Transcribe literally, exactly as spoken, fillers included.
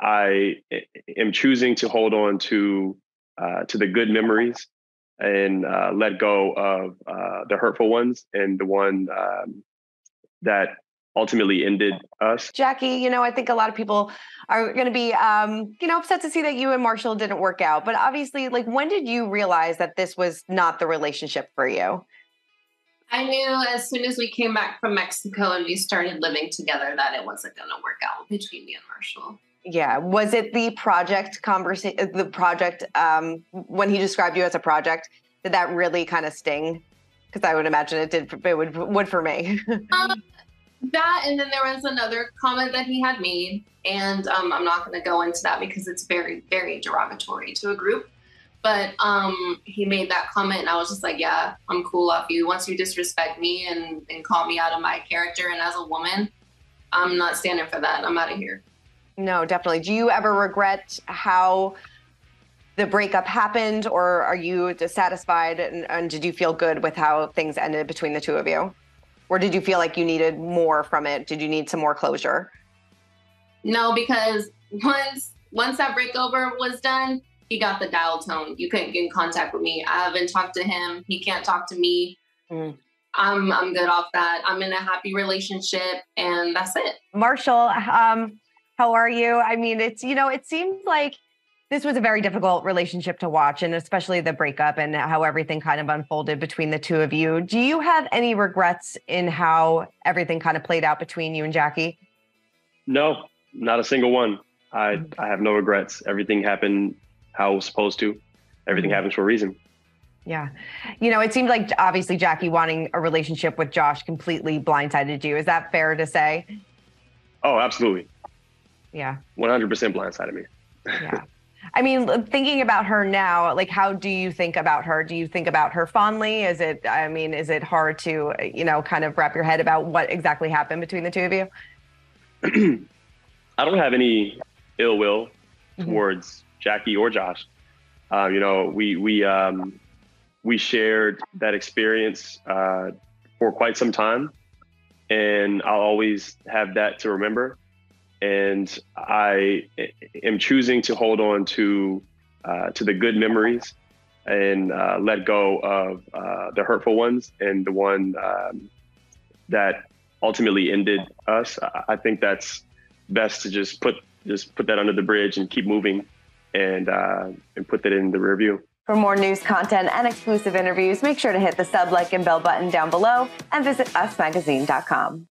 I am choosing to hold on to uh, to the good memories and uh, let go of uh, the hurtful ones and the one um, that ultimately ended us. Jackie, you know, I think a lot of people are going to be, um, you know, upset to see that you and Marshall didn't work out. But obviously, like, when did you realize that this was not the relationship for you? I knew as soon as we came back from Mexico and we started living together that it wasn't going to work out between me and Marshall. Yeah. Was it the project conversation, the project, um, when he described you as a project, did that really kind of sting? Because I would imagine it did, it would, would for me. um, that, and then there was another comment that he had made, and um, I'm not going to go into that because it's very, very derogatory to a group. But um, he made that comment and I was just like, yeah, I'm cool off you. Once you disrespect me and, and call me out of my character and as a woman, I'm not standing for that. I'm out of here. No, definitely. Do you ever regret how the breakup happened, or are you dissatisfied? And, and did you feel good with how things ended between the two of you? Or did you feel like you needed more from it? Did you need some more closure? No, because once, once that breakover was done, he got the dial tone. You couldn't get in contact with me. I haven't talked to him. He can't talk to me. Mm. I'm I'm good off that. I'm in a happy relationship, and that's it. Marshall, um, how are you? I mean, it's, you know, it seems like this was a very difficult relationship to watch, and especially the breakup and how everything kind of unfolded between the two of you. Do you have any regrets in how everything kind of played out between you and Jackie? No, not a single one. I, I have no regrets. Everything happened how it was supposed to. Everything happens for a reason. Yeah. You know, it seemed like obviously Jackie wanting a relationship with Josh completely blindsided you. Is that fair to say? Oh, absolutely. Yeah. one hundred percent blindsided me. Yeah. I mean, thinking about her now, like, how do you think about her? Do you think about her fondly? Is it, I mean, is it hard to, you know, kind of wrap your head about what exactly happened between the two of you? I don't have any ill will towards mm-hmm. Jackie or Josh. Uh, you know, we we um, we shared that experience uh, for quite some time, and I'll always have that to remember. And I am choosing to hold on to uh, to the good memories and uh, let go of uh, the hurtful ones and the one um, that ultimately ended us. I think that's best to just put just put that under the bridge and keep moving. And, uh, and put that in the review. For more news, content, and exclusive interviews, make sure to hit the sub, like, and bell button down below and visit us magazine dot com.